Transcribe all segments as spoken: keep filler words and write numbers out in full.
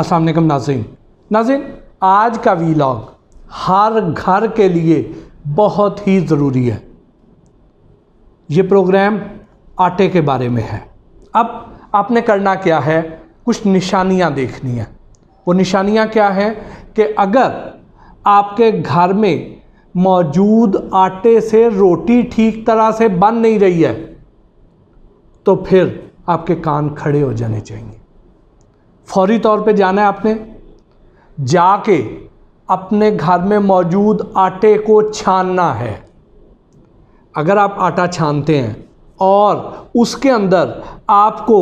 अस्सलाम वालेकुम नाज़रीन नाज़रीन आज का वीलॉग हर घर के लिए बहुत ही ज़रूरी है। ये प्रोग्राम आटे के बारे में है। अब आपने करना क्या है, कुछ निशानियां देखनी है। वो निशानियां क्या हैं कि अगर आपके घर में मौजूद आटे से रोटी ठीक तरह से बन नहीं रही है तो फिर आपके कान खड़े हो जाने चाहिए। फौरी तौर पे जाना है आपने, जाके अपने घर में मौजूद आटे को छानना है। अगर आप आटा छानते हैं और उसके अंदर आपको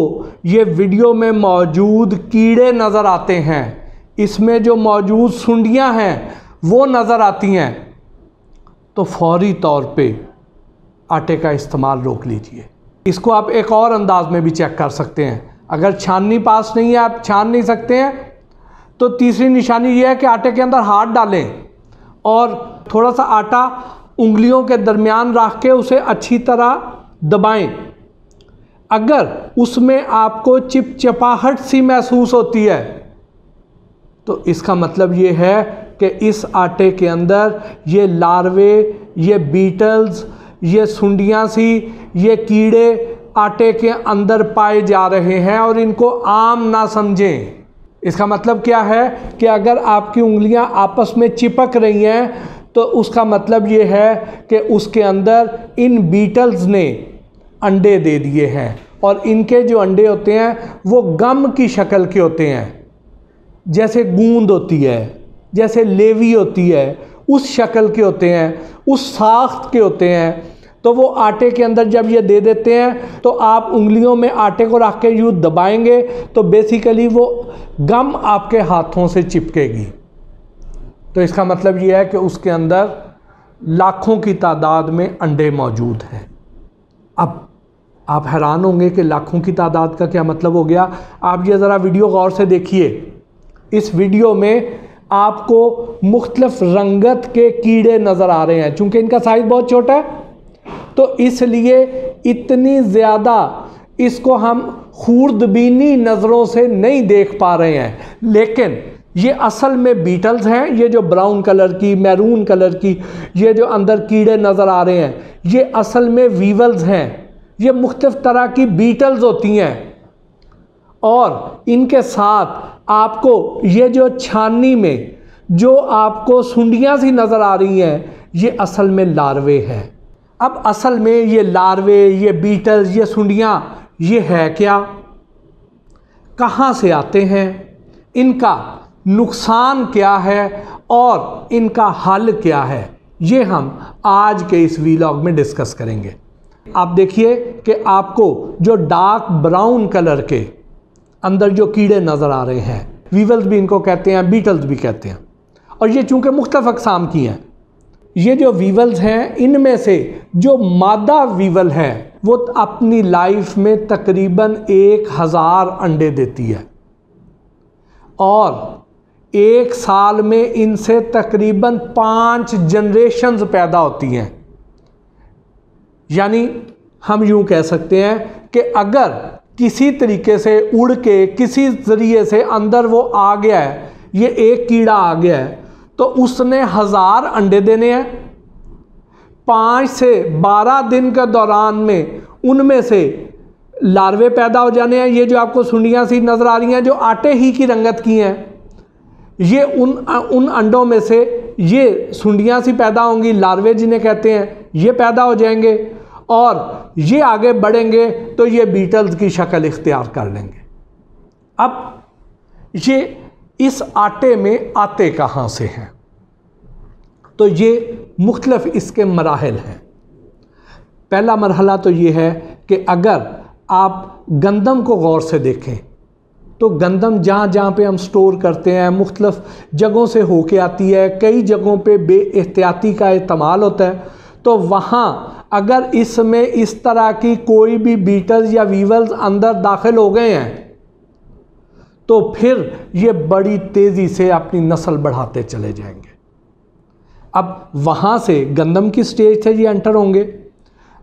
ये वीडियो में मौजूद कीड़े नज़र आते हैं, इसमें जो मौजूद सुंडियां हैं वो नज़र आती हैं, तो फौरी तौर पे आटे का इस्तेमाल रोक लीजिए। इसको आप एक और अंदाज में भी चेक कर सकते हैं। अगर छाननी पास नहीं है, आप छान नहीं सकते हैं, तो तीसरी निशानी ये है कि आटे के अंदर हाथ डालें और थोड़ा सा आटा उंगलियों के दरमियान रख के उसे अच्छी तरह दबाएं। अगर उसमें आपको चिपचिपाहट सी महसूस होती है तो इसका मतलब ये है कि इस आटे के अंदर ये लार्वे, ये बीटल्स, ये सुंडियाँ सी, ये कीड़े आटे के अंदर पाए जा रहे हैं और इनको आम ना समझें। इसका मतलब क्या है कि अगर आपकी उंगलियां आपस में चिपक रही हैं तो उसका मतलब ये है कि उसके अंदर इन बीटल्स ने अंडे दे दिए हैं और इनके जो अंडे होते हैं वो गम की शक्ल के होते हैं, जैसे गूंद होती है, जैसे लेवी होती है, उस शक्ल के होते हैं, उस साख्त के होते हैं। तो वो आटे के अंदर जब ये दे देते हैं तो आप उंगलियों में आटे को रख के यूँ दबाएंगे तो बेसिकली वो गम आपके हाथों से चिपकेगी। तो इसका मतलब ये है कि उसके अंदर लाखों की तादाद में अंडे मौजूद हैं। अब आप हैरान होंगे कि लाखों की तादाद का क्या मतलब हो गया। आप ये ज़रा वीडियो गौर से देखिए। इस वीडियो में आपको मुख्तलिफ रंगत के कीड़े नज़र आ रहे हैं। चूँकि इनका साइज़ बहुत छोटा है तो इसलिए इतनी ज़्यादा इसको हम खूरदबीनी नज़रों से नहीं देख पा रहे हैं, लेकिन ये असल में बीटल्स हैं। ये जो ब्राउन कलर की, मैरून कलर की, ये जो अंदर कीड़े नज़र आ रहे हैं, ये असल में वीवल्स हैं। ये मुख्तलिफ़ तरह की बीटल्स होती हैं और इनके साथ आपको ये जो छाननी में जो आपको सुंडियाँ सी नज़र आ रही हैं ये असल में लार्वे हैं। अब असल में ये लार्वे, ये बीटल्स, ये सुंडियाँ ये है क्या, कहाँ से आते हैं, इनका नुकसान क्या है और इनका हल क्या है, ये हम आज के इस वीलॉग में डिस्कस करेंगे। आप देखिए कि आपको जो डार्क ब्राउन कलर के अंदर जो कीड़े नज़र आ रहे हैं, वीवल्स भी इनको कहते हैं, बीटल्स भी कहते हैं, और ये चूँकि मुख्तलिफ अक़साम की हैं। ये जो वीवल्स हैं इनमें से जो मादा वीवल है वो अपनी लाइफ में तकरीबन एक हज़ार अंडे देती है और एक साल में इनसे तकरीबन पाँच जनरेशन्स पैदा होती हैं। यानी हम यूँ कह सकते हैं कि अगर किसी तरीके से उड़ के किसी ज़रिए से अंदर वो आ गया है, ये एक कीड़ा आ गया है, तो उसने हज़ार अंडे देने हैं। पाँच से बारह दिन के दौरान में उनमें से लार्वे पैदा हो जाने हैं। ये जो आपको सुंडियाँ सी नज़र आ रही हैं जो आटे ही की रंगत की हैं, ये उन उन अंडों में से ये सुंडियाँ सी पैदा होंगी, लार्वे जिन्हें कहते हैं, ये पैदा हो जाएंगे और ये आगे बढ़ेंगे तो ये बीटल्स की शक्ल इख्तियार कर लेंगे। अब ये इस आटे में आते कहाँ से हैं, तो ये मुख्तलिफ इसके मराहल हैं। पहला मरहला तो ये है कि अगर आप गंदम को गौर से देखें तो गंदम जहाँ जहाँ पे हम स्टोर करते हैं मुख्तलिफ जगहों से होके आती है, कई जगहों पे बेएहतियाती का इस्तेमाल होता है, तो वहाँ अगर इसमें इस तरह की कोई भी बीटल्स या वीवल्स अंदर दाखिल हो गए हैं तो फिर ये बड़ी तेज़ी से अपनी नस्ल बढ़ाते चले जाएंगे। अब वहाँ से गंदम की स्टेज से ये एंटर होंगे।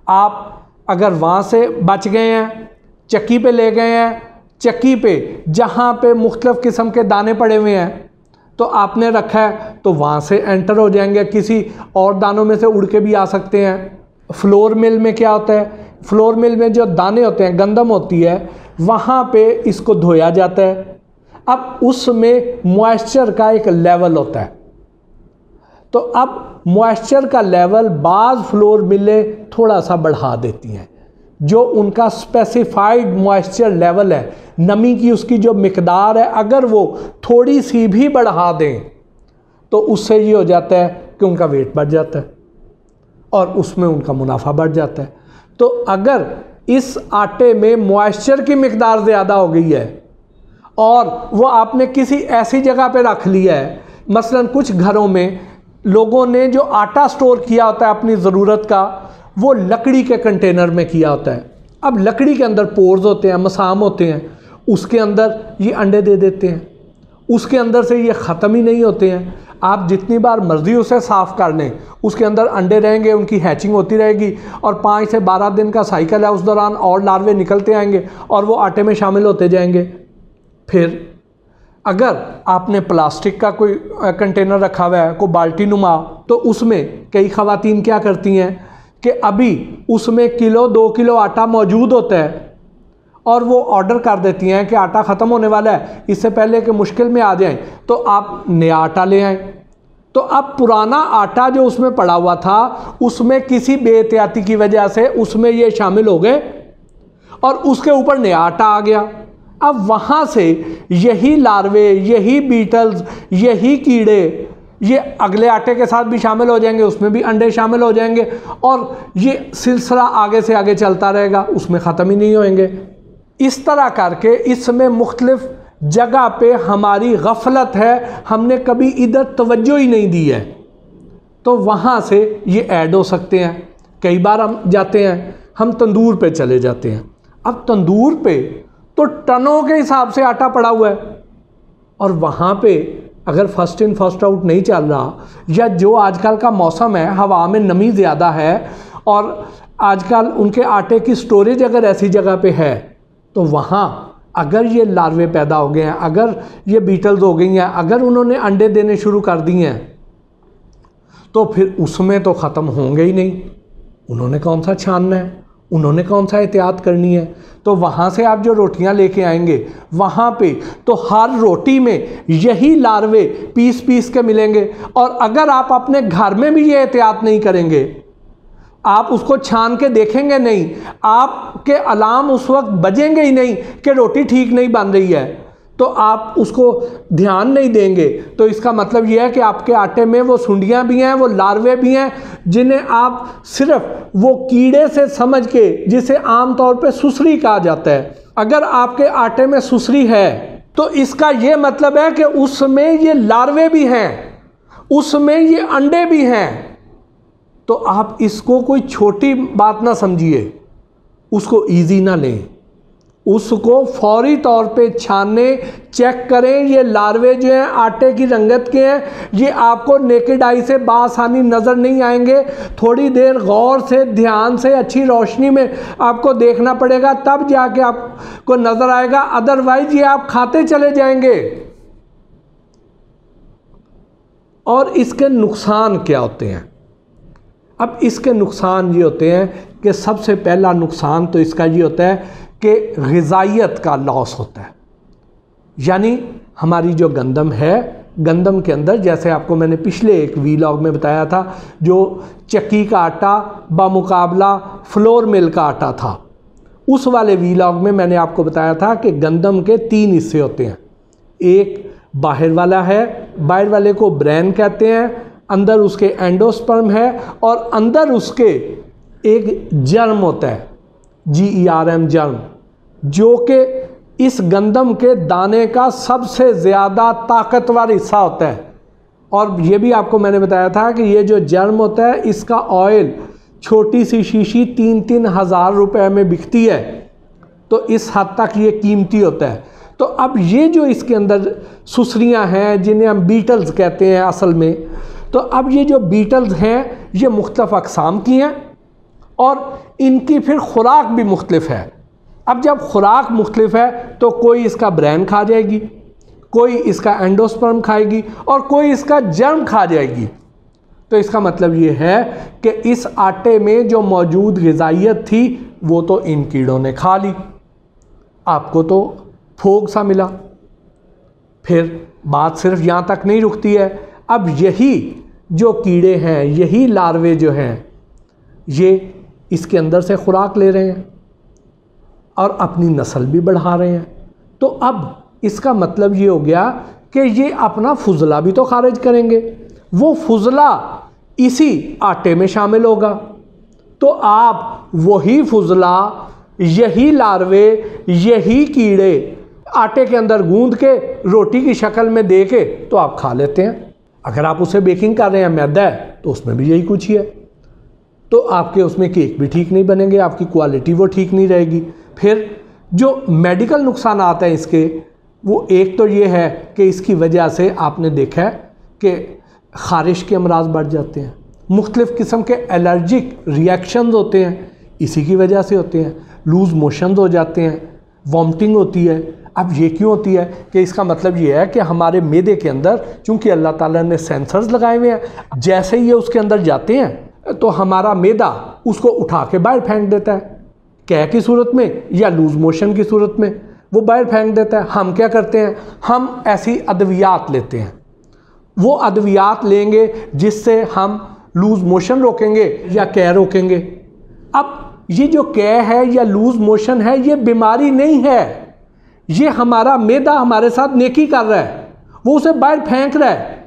आप अगर वहाँ से बच गए हैं, चक्की पे ले गए हैं, चक्की पे जहाँ पे मुख्तलिफ़ किस्म के दाने पड़े हुए हैं तो आपने रखा है तो वहाँ से एंटर हो जाएंगे, किसी और दानों में से उड़ के भी आ सकते हैं। फ्लोर मिल में क्या होता है, फ्लोर मिल में जो दाने होते हैं गंदम होती है वहाँ पे इसको धोया जाता है। अब उसमें मॉइस्चर का एक लेवल होता है, तो अब मॉइस्चर का लेवल बाज़ फ्लोर मिलें थोड़ा सा बढ़ा देती हैं, जो उनका स्पेसिफाइड मॉइस्चर लेवल है, नमी की उसकी जो मिकदार है अगर वो थोड़ी सी भी बढ़ा दें तो उससे ये हो जाता है कि उनका वेट बढ़ जाता है और उसमें उनका मुनाफा बढ़ जाता है। तो अगर इस आटे में मॉइस्चर की मिकदार ज़्यादा हो गई है और वो आपने किसी ऐसी जगह पे रख लिया है, मसलन कुछ घरों में लोगों ने जो आटा स्टोर किया होता है अपनी ज़रूरत का वो लकड़ी के कंटेनर में किया होता है। अब लकड़ी के अंदर पोर्स होते हैं, मसाम होते हैं, उसके अंदर ये अंडे दे देते हैं, उसके अंदर से ये ख़त्म ही नहीं होते हैं। आप जितनी बार मर्ज़ी उसे साफ़ कर लें उसके अंदर अंडे रहेंगे, उनकी हैचिंग होती रहेगी और पाँच से बारह दिन का साइकिल है, उस दौरान और लार्वे निकलते आएंगे और वो आटे में शामिल होते जाएंगे। फिर अगर आपने प्लास्टिक का कोई कंटेनर रखा हुआ है, कोई बाल्टी नुमा, तो उसमें कई ख़वातीन क्या करती हैं कि अभी उसमें किलो दो किलो आटा मौजूद होता है और वो ऑर्डर कर देती हैं कि आटा ख़त्म होने वाला है, इससे पहले कि मुश्किल में आ जाएं तो आप नया आटा ले आएं। तो अब पुराना आटा जो उसमें पड़ा हुआ था उसमें किसी बेहतियाती की वजह से उसमें ये शामिल हो गए और उसके ऊपर नया आटा आ गया। अब वहाँ से यही लार्वे, यही बीटल्स, यही कीड़े ये अगले आटे के साथ भी शामिल हो जाएंगे, उसमें भी अंडे शामिल हो जाएंगे और ये सिलसिला आगे से आगे चलता रहेगा, उसमें ख़त्म ही नहीं होएंगे। इस तरह करके इसमें मुख्तलिफ़ जगह पे हमारी गफलत है, हमने कभी इधर तवज्जो ही नहीं दी है, तो वहाँ से ये ऐड हो सकते हैं। कई बार हम जाते हैं, हम तंदूर पे चले जाते हैं। अब तंदूर पे तो टनों के हिसाब से आटा पड़ा हुआ है और वहाँ पे अगर फर्स्ट इन फर्स्ट आउट नहीं चल रहा, या जो आजकल का मौसम है हवा में नमी ज़्यादा है और आजकल उनके आटे की स्टोरेज अगर ऐसी जगह पे है तो वहाँ अगर ये लार्वे पैदा हो गए हैं, अगर ये बीटल्स हो गई हैं, अगर उन्होंने अंडे देने शुरू कर दिए हैं तो फिर उसमें तो ख़त्म होंगे ही नहीं। उन्होंने कौन सा छानना है, उन्होंने कौन सा एहतियात करनी है। तो वहाँ से आप जो रोटियाँ लेके आएंगे वहाँ पे तो हर रोटी में यही लार्वे पीस पीस के मिलेंगे और अगर आप अपने घर में भी ये एहतियात नहीं करेंगे, आप उसको छान के देखेंगे नहीं, आपके अलार्म उस वक्त बजेंगे ही नहीं कि रोटी ठीक नहीं बन रही है, तो आप उसको ध्यान नहीं देंगे, तो इसका मतलब यह है कि आपके आटे में वो सुंडियां भी हैं, वो लार्वे भी हैं, जिन्हें आप सिर्फ वो कीड़े से समझ के, जिसे आम तौर पे सुसरी कहा जाता है, अगर आपके आटे में सुसरी है तो इसका ये मतलब है कि उसमें ये लार्वे भी हैं, उसमें ये अंडे भी हैं। तो आप इसको कोई छोटी बात ना समझिए, उसको ईजी ना लें, उसको फौरी तौर पे छाने, चेक करें। ये लार्वे जो हैं आटे की रंगत के हैं, ये आपको नेकेड आई से बासानी नज़र नहीं आएंगे, थोड़ी देर गौर से, ध्यान से, अच्छी रोशनी में आपको देखना पड़ेगा, तब जाके आपको नज़र आएगा, अदरवाइज ये आप खाते चले जाएंगे। और इसके नुकसान क्या होते हैं? अब इसके नुकसान ये होते हैं कि सबसे पहला नुकसान तो इसका ये होता है के ग़िज़ायत का लॉस होता है, यानी हमारी जो गंदम है, गंदम के अंदर जैसे आपको मैंने पिछले एक वीलॉग में बताया था, जो चक्की का आटा बामुकाबला फ्लोर मिल का आटा था, उस वाले वीलॉग में मैंने आपको बताया था कि गंदम के तीन हिस्से होते हैं। एक बाहर वाला है, बाहर वाले को ब्रेन कहते हैं, अंदर उसके एंडोस्पर्म है और अंदर उसके एक जर्म होता है, G E R M, germ, जो कि इस गंदम के दाने का सबसे ज़्यादा ताकतवर हिस्सा होता है। और ये भी आपको मैंने बताया था कि ये जो जर्म होता है इसका ऑयल छोटी सी शीशी तीन तीन हज़ार रुपये में बिकती है, तो इस हद तक ये कीमती होता है। तो अब ये जो इसके अंदर सुसरियाँ हैं, जिन्हें हम बीटल्स कहते हैं असल में, तो अब ये जो बीटल्स हैं ये मुख्तलिफ़ अक़साम की हैं और इनकी फिर खुराक भी मुख्तलिफ़ है। अब जब खुराक मुख्तलिफ है तो कोई इसका ब्रेन खा जाएगी, कोई इसका एंडोस्पर्म खाएगी और कोई इसका जर्म खा जाएगी। तो इसका मतलब ये है कि इस आटे में जो मौजूद ग़िज़ाइयत थी वो तो इन कीड़ों ने खा ली, आपको तो फोग सा मिला। फिर बात सिर्फ यहाँ तक नहीं रुकती है, अब यही जो कीड़े हैं, यही लार्वे जो हैं, ये इसके अंदर से खुराक ले रहे हैं और अपनी नस्ल भी बढ़ा रहे हैं। तो अब इसका मतलब ये हो गया कि ये अपना फुजला भी तो खारिज करेंगे, वो फुजला इसी आटे में शामिल होगा। तो आप वही फुजला, यही लार्वे, यही कीड़े आटे के अंदर गूंद के रोटी की शक्ल में दे के तो आप खा लेते हैं। अगर आप उसे बेकिंग कर रहे हैं, मैदा है, तो उसमें भी यही कुछ ही है। तो आपके उसमें केक भी ठीक नहीं बनेंगे, आपकी क्वालिटी वो ठीक नहीं रहेगी। फिर जो मेडिकल नुकसान आता है इसके, वो एक तो ये है कि इसकी वजह से आपने देखा है कि ख़ारिश के अमराज बढ़ जाते हैं, मुख्तलिफ़ किस्म के एलर्जिक रिएक्शंस होते हैं, इसी की वजह से होते हैं। लूज़ मोशंस हो जाते हैं, वॉमिटिंग होती है। अब ये क्यों होती है कि इसका मतलब ये है कि हमारे मैदे के अंदर चूँकि अल्लाह ताला ने सेंसर्स लगाए हुए हैं, जैसे ही ये उसके अंदर जाते हैं तो हमारा मैदा उसको उठा के बाहर फेंक देता है, कह की सूरत में या लूज़ मोशन की सूरत में वो बाहर फेंक देता है। हम क्या करते हैं, हम ऐसी अद्वियात लेते हैं, वो अद्वियात लेंगे जिससे हम लूज़ मोशन रोकेंगे या कै रोकेंगे। अब ये जो कै है या लूज़ मोशन है, ये बीमारी नहीं है, ये हमारा मैदा हमारे साथ नेकी कर रहा है, वो उसे बाहर फेंक रहा है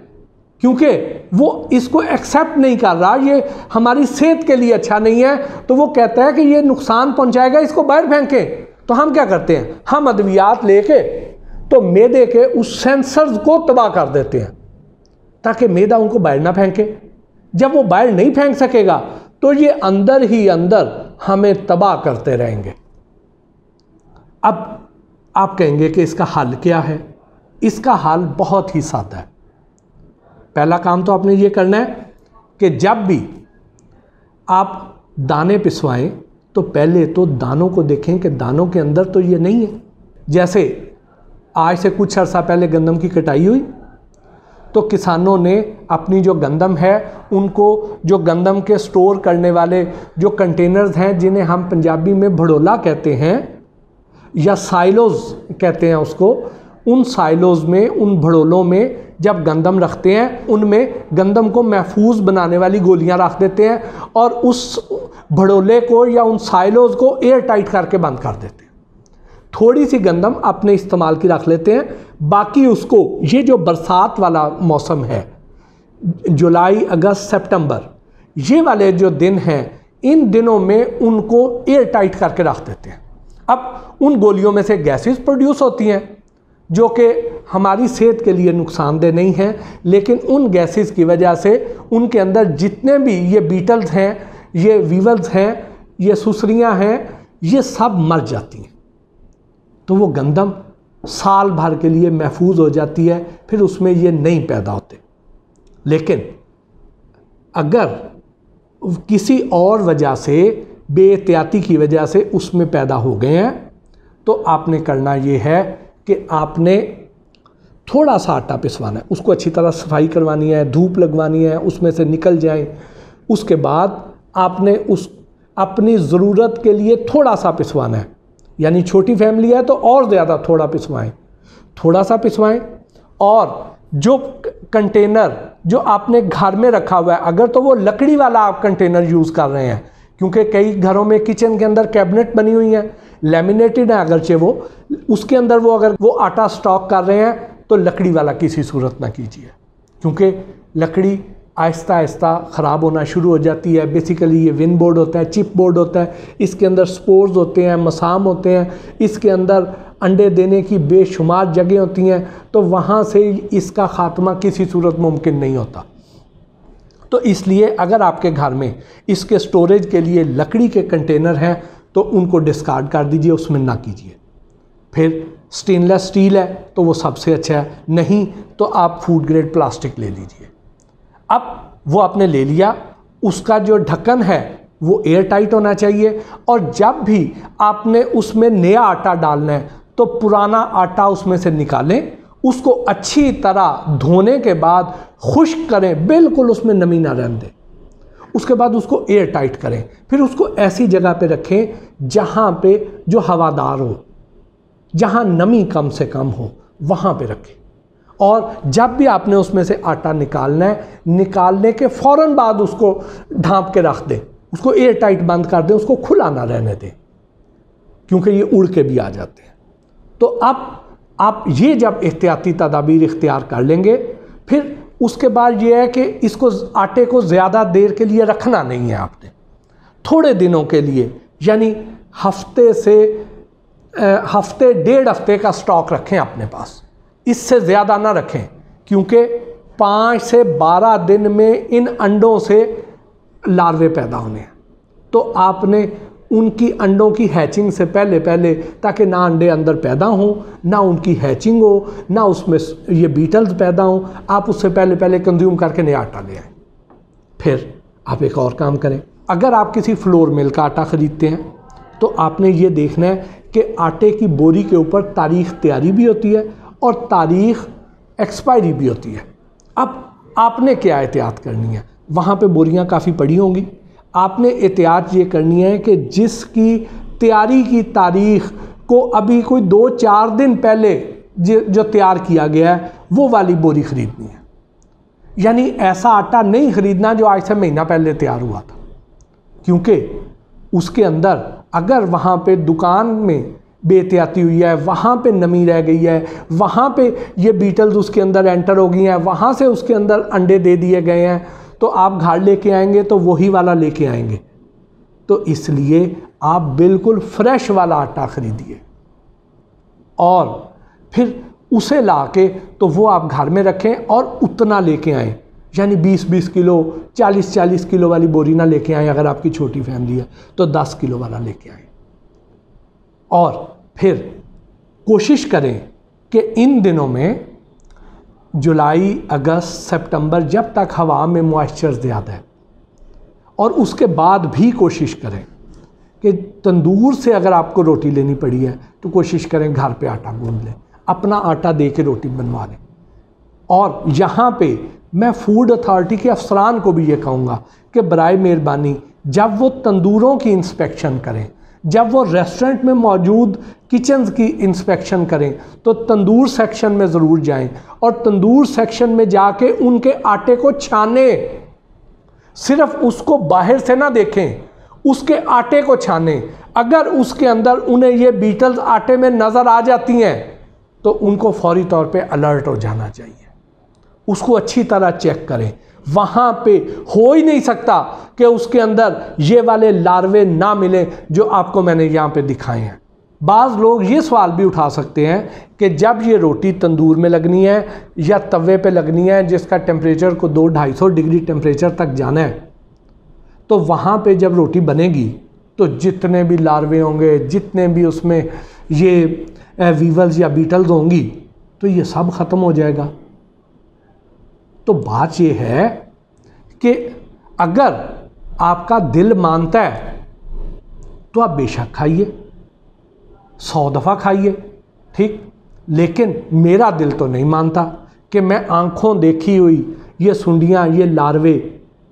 क्योंकि वो इसको एक्सेप्ट नहीं कर रहा, ये हमारी सेहत के लिए अच्छा नहीं है। तो वो कहता है कि ये नुकसान पहुंचाएगा, इसको बाहर फेंकें। तो हम क्या करते हैं, हम अद्वियात लेके तो मैदे के उस सेंसर्स को तबाह कर देते हैं ताकि मैदा उनको बाहर ना फेंके। जब वो बाहर नहीं फेंक सकेगा तो ये अंदर ही अंदर हमें तबाह करते रहेंगे। अब आप कहेंगे कि इसका हल क्या है। इसका हल बहुत ही सादा है। पहला काम तो आपने ये करना है कि जब भी आप दाने पिसवाएं तो पहले तो दानों को देखें कि दानों के अंदर तो ये नहीं है। जैसे आज से कुछ अर्सा पहले गंदम की कटाई हुई तो किसानों ने अपनी जो गंदम है उनको, जो गंदम के स्टोर करने वाले जो कंटेनर्स हैं जिन्हें हम पंजाबी में भड़ोला कहते हैं या साइलोज़ कहते हैं उसको, उन साइलोज़ में, उन भड़ोलों में जब गंदम रखते हैं उनमें गंदम को महफूज बनाने वाली गोलियां रख देते हैं और उस भड़ोले को या उन साइलोज़ को एयर टाइट करके बंद कर देते हैं। थोड़ी सी गंदम अपने इस्तेमाल की रख लेते हैं, बाकी उसको ये जो बरसात वाला मौसम है, जुलाई, अगस्त, सितंबर, ये वाले जो दिन हैं, इन दिनों में उनको एयर टाइट करके रख देते हैं। अब उन गोलियों में से गैसेस प्रोड्यूस होती हैं जो कि हमारी सेहत के लिए नुकसानदेह नहीं हैं, लेकिन उन गैसेस की वजह से उनके अंदर जितने भी ये बीटल्स हैं, ये वीवल्स हैं, ये सुसरियाँ हैं, ये सब मर जाती हैं। तो वो गंदम साल भर के लिए महफूज हो जाती है, फिर उसमें ये नहीं पैदा होते। लेकिन अगर किसी और वजह से, बेएहतियाती की वजह से उसमें पैदा हो गए हैं तो आपने करना ये है कि आपने थोड़ा सा आटा पिसवाना है, उसको अच्छी तरह सफाई करवानी है, धूप लगवानी है, उसमें से निकल जाए। उसके बाद आपने उस अपनी ज़रूरत के लिए थोड़ा सा पिसवाना है, यानी छोटी फैमिली है तो और ज़्यादा थोड़ा पिसवाएं, थोड़ा सा पिसवाएं। और जो कंटेनर जो आपने घर में रखा हुआ है, अगर तो वो लकड़ी वाला आप कंटेनर यूज़ कर रहे हैं, क्योंकि कई घरों में किचन के अंदर कैबिनेट बनी हुई हैं, लेमिनेटेड है, अगरचे वो, उसके अंदर वो अगर वो आटा स्टॉक कर रहे हैं तो लकड़ी वाला किसी सूरत ना कीजिए, क्योंकि लकड़ी आहिस्ता आहिस्ता ख़राब होना शुरू हो जाती है। बेसिकली ये विन बोर्ड होता है, चिप बोर्ड होता है, इसके अंदर स्पोर्स होते हैं, मसाम होते हैं, इसके अंदर अंडे देने की बेशुमार जगह होती हैं, तो वहाँ से इसका ख़ात्मा किसी सूरत मुमकिन नहीं होता। तो इसलिए अगर आपके घर में इसके स्टोरेज के लिए लकड़ी के कंटेनर हैं तो उनको डिस्कार्ड कर दीजिए, उसमें ना कीजिए। फिर स्टेनलेस स्टील है तो वो सबसे अच्छा है, नहीं तो आप फूड ग्रेड प्लास्टिक ले लीजिए। अब वो आपने ले लिया, उसका जो ढक्कन है वो एयर टाइट होना चाहिए। और जब भी आपने उसमें नया आटा डालना है तो पुराना आटा उसमें से निकालें, उसको अच्छी तरह धोने के बाद खुश्क करें, बिल्कुल उसमें नमी ना रहने दें। उसके बाद उसको एयर टाइट करें, फिर उसको ऐसी जगह पे रखें जहाँ पे जो हवादार हो, जहाँ नमी कम से कम हो, वहाँ पे रखें। और जब भी आपने उसमें से आटा निकालना है, निकालने के फ़ौरन बाद उसको ढाँप के रख दें, उसको एयर टाइट बंद कर दें, उसको खुला ना रहने दें, क्योंकि ये उड़ के भी आ जाते हैं। तो अब आप ये जब एहतियाती तदाबीर इख्तियार कर लेंगे, फिर उसके बाद ये है कि इसको आटे को ज़्यादा देर के लिए रखना नहीं है आपने, थोड़े दिनों के लिए, यानी हफ्ते से हफ्ते डेढ़ हफ्ते का स्टॉक रखें अपने पास, इससे ज़्यादा ना रखें, क्योंकि पाँच से बारह दिन में इन अंडों से लार्वे पैदा होने हैं। तो आपने उनकी अंडों की हैचिंग से पहले पहले, ताकि ना अंडे अंदर पैदा हों, ना उनकी हैचिंग हो, ना उसमें ये बीटल्स पैदा हों, आप उससे पहले पहले कंज्यूम करके नया आटा ले आएँ। फिर आप एक और काम करें, अगर आप किसी फ्लोर मिल का आटा ख़रीदते हैं तो आपने ये देखना है कि आटे की बोरी के ऊपर तारीख़ तैयारी भी होती है और तारीख़ एक्सपायरी भी होती है। अब आपने क्या एहतियात करनी है, वहाँ पर बोरियाँ काफ़ी पड़ी होंगी, आपने एहतियात ये करनी है कि जिसकी तैयारी की तारीख़ को अभी कोई दो चार दिन पहले जो तैयार किया गया है वो वाली बोरी ख़रीदनी है, यानी ऐसा आटा नहीं ख़रीदना जो आज से महीना पहले तैयार हुआ था, क्योंकि उसके अंदर अगर वहाँ पे दुकान में बेहतियाती हुई है, वहाँ पे नमी रह गई है, वहाँ पे ये बीटल्स उसके अंदर एंटर हो गई हैं, वहाँ से उसके अंदर अंडे दे दिए गए हैं, तो आप घर लेके आएंगे तो वही वाला लेके आएंगे। तो इसलिए आप बिल्कुल फ्रेश वाला आटा ख़रीदिए और फिर उसे लाके तो वो आप घर में रखें और उतना लेके आएं, यानी बीस बीस किलो, चालीस चालीस किलो वाली बोरी ना लेके आएं। अगर आपकी छोटी फैमिली है तो दस किलो वाला लेके आएं। और फिर कोशिश करें कि इन दिनों में जुलाई, अगस्त, सितंबर, जब तक हवा में मॉइस्चर ज़्यादा है, और उसके बाद भी कोशिश करें कि तंदूर से अगर आपको रोटी लेनी पड़ी है तो कोशिश करें घर पे आटा गूंद लें, अपना आटा दे के रोटी बनवा लें। और यहाँ पे मैं फूड अथॉरिटी के अफसरान को भी ये कहूँगा कि बराए मेहरबानी जब वो तंदूरों की इंस्पेक्शन करें, जब वो रेस्टोरेंट में मौजूद किचन्स की इंस्पेक्शन करें, तो तंदूर सेक्शन में ज़रूर जाएं और तंदूर सेक्शन में जाके उनके आटे को छाने, सिर्फ उसको बाहर से ना देखें, उसके आटे को छाने। अगर उसके अंदर उन्हें ये बीटल्स आटे में नज़र आ जाती हैं तो उनको फौरी तौर पे अलर्ट हो जाना चाहिए, उसको अच्छी तरह चेक करें। वहाँ पे हो ही नहीं सकता कि उसके अंदर ये वाले लार्वे ना मिलें जो आपको मैंने यहाँ पे दिखाए हैं। बाज़ लोग ये सवाल भी उठा सकते हैं कि जब ये रोटी तंदूर में लगनी है या तवे पे लगनी है, जिसका टेम्परेचर को दो ढाई सौ डिग्री टेम्परेचर तक जाना है, तो वहाँ पे जब रोटी बनेगी तो जितने भी लार्वे होंगे, जितने भी उसमें ये वीवल्स या बीटल्स होंगी, तो ये सब ख़त्म हो जाएगा। तो बात यह है कि अगर आपका दिल मानता है तो आप बेशक खाइए, सौ दफ़ा खाइए, ठीक। लेकिन मेरा दिल तो नहीं मानता कि मैं आंखों देखी हुई ये सुंडियां, ये लार्वे,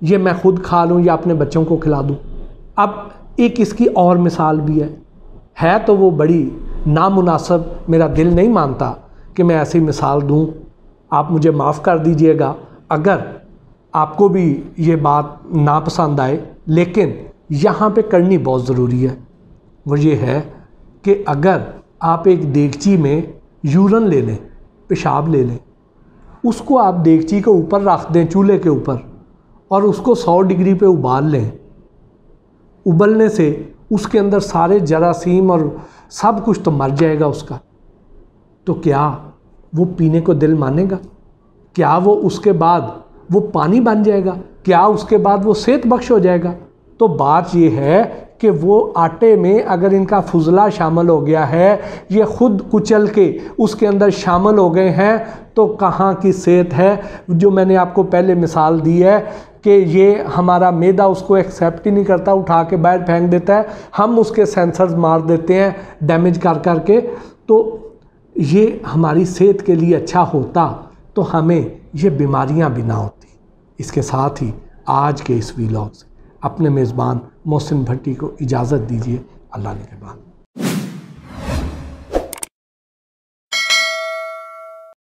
ये मैं खुद खा लूँ या अपने बच्चों को खिला दूँ। अब एक इसकी और मिसाल भी है, है तो वो बड़ी नामुनासिब, मेरा दिल नहीं मानता कि मैं ऐसी मिसाल दूँ, आप मुझे माफ़ कर दीजिएगा अगर आपको भी ये बात नापसंद आए, लेकिन यहाँ पे करनी बहुत ज़रूरी है। वो ये है कि अगर आप एक देगची में यूरिन ले लें, पेशाब ले लें, उसको आप देगची के ऊपर रख दें, चूल्हे के ऊपर, और उसको सौ डिग्री पे उबाल लें। उबलने से उसके अंदर सारे जरासीम और सब कुछ तो मर जाएगा उसका, तो क्या वो पीने को दिल मानेगा? क्या वो उसके बाद वो पानी बन जाएगा? क्या उसके बाद वो सेहत बख्श हो जाएगा? तो बात ये है कि वो आटे में अगर इनका फुजला शामिल हो गया है, ये खुद कुचल के उसके अंदर शामिल हो गए हैं, तो कहाँ की सेहत है? जो मैंने आपको पहले मिसाल दी है कि ये हमारा मैदा उसको एक्सेप्ट ही नहीं करता, उठा के बाहर फेंक देता है, हम उसके सेंसर्स मार देते हैं डैमेज कर कर के। तो ये हमारी सेहत के लिए अच्छा होता तो हमें ये बीमारियां भी ना होती। इसके साथ ही आज के इस वीलॉग से अपने मेज़बान मोहसिन भट्टी को इजाज़त दीजिए। अल्लाह ने के बाद।